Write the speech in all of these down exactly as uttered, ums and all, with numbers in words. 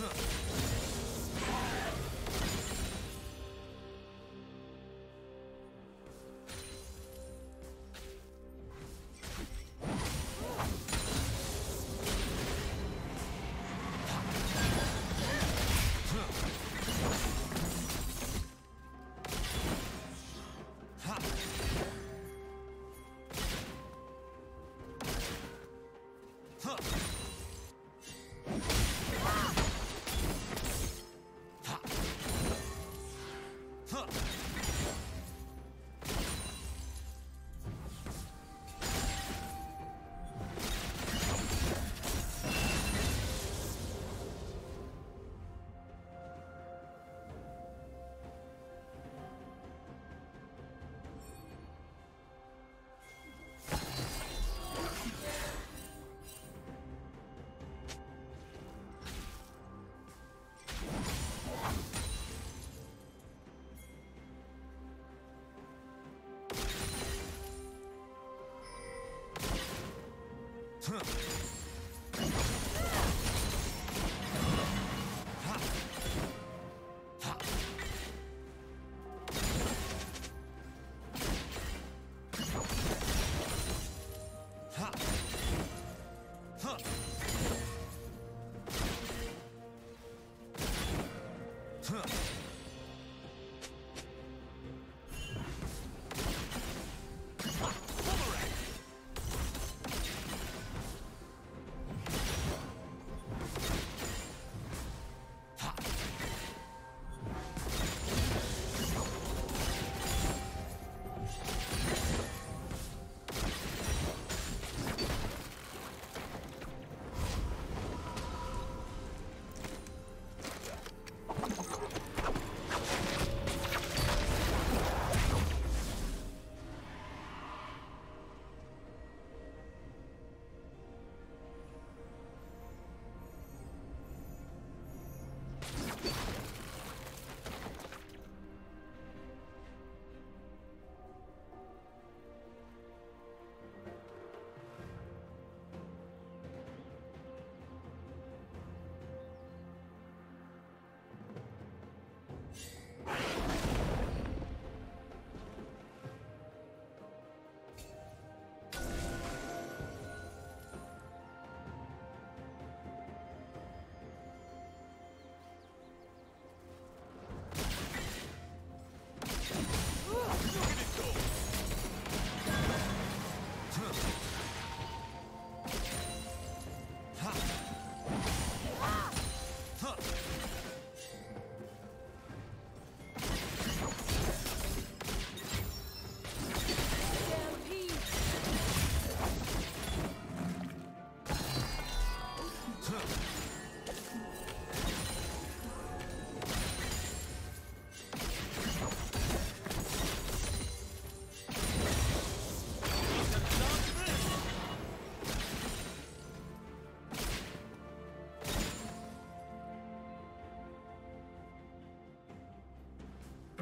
Huh.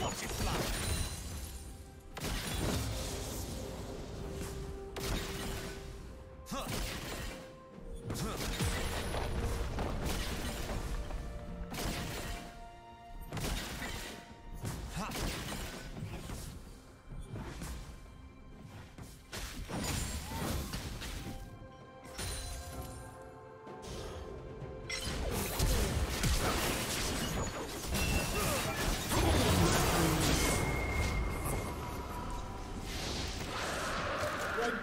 Watch it fly!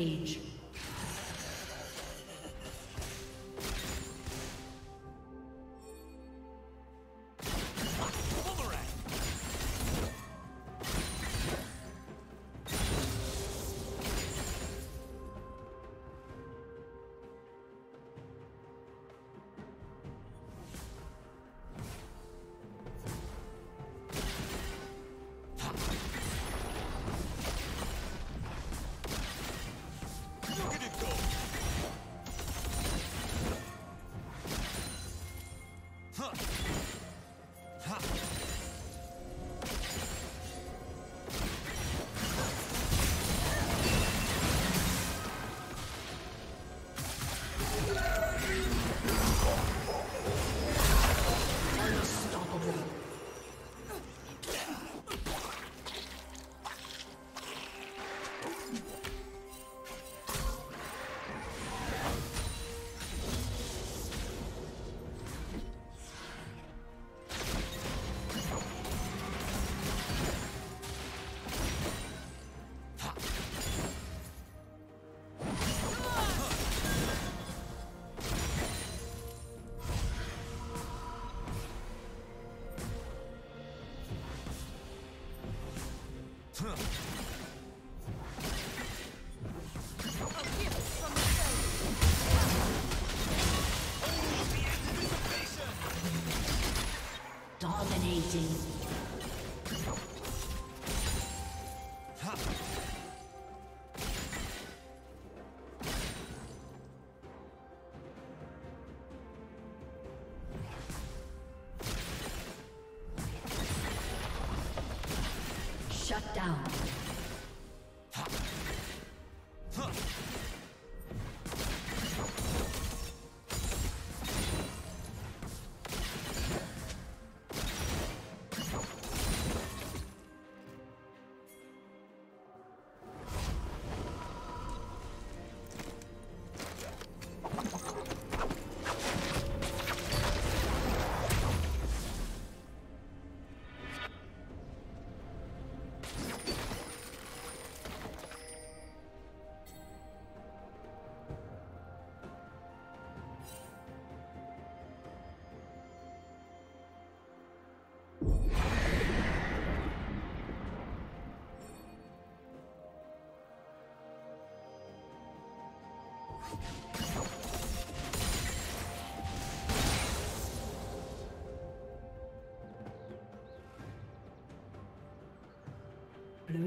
Rampage. Huh. Dominating. Huh. Shut down. Blue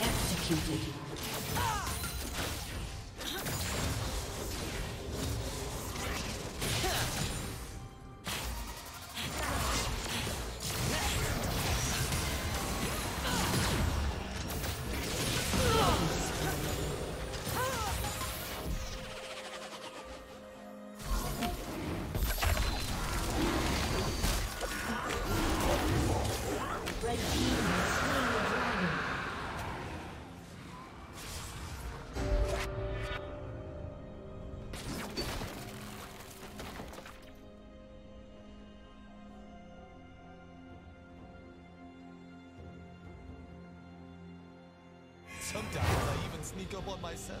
Executed. Sometimes I even sneak up on myself.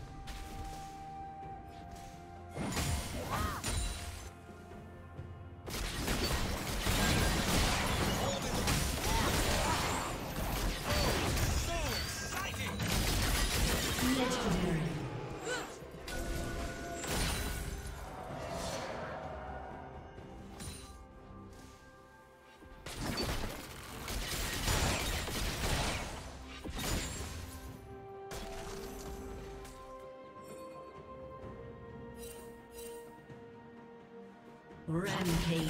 Rampage.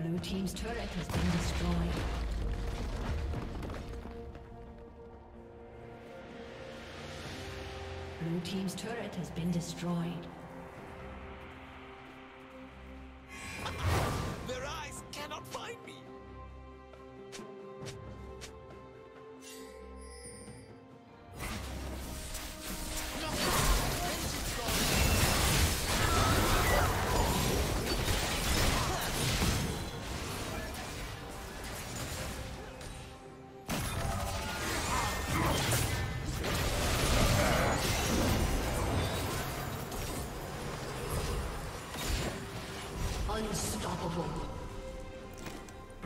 Blue team's turret has been destroyed. Blue team's turret has been destroyed. Unstoppable.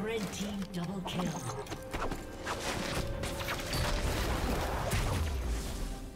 Red team double kill.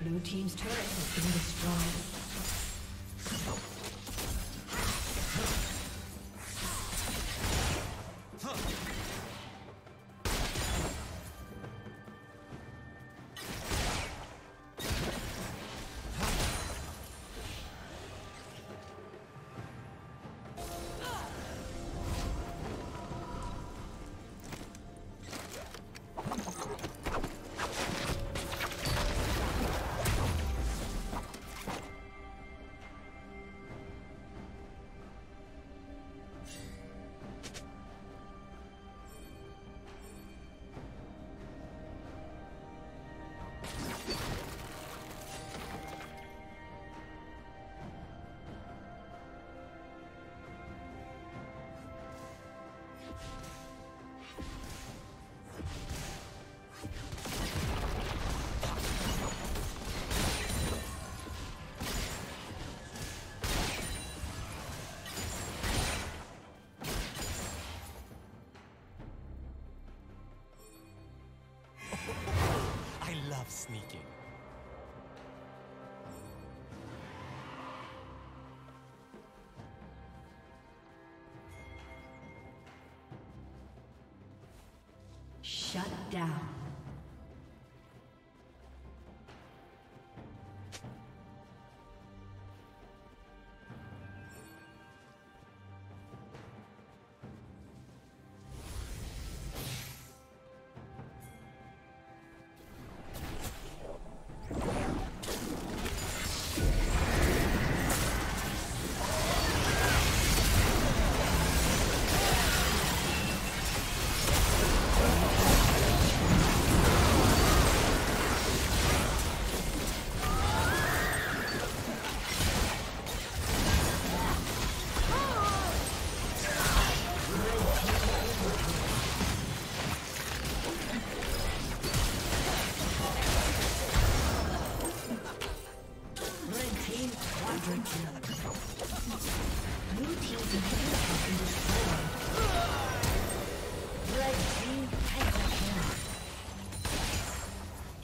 Blue team's turret has been destroyed. Sneaking. Shut down.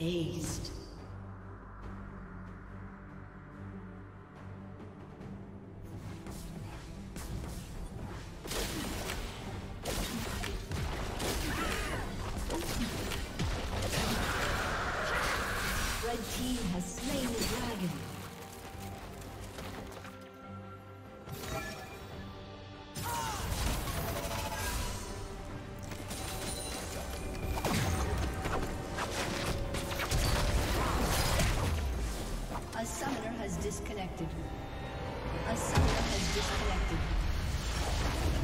Aced. Disconnected. A summoner has disconnected.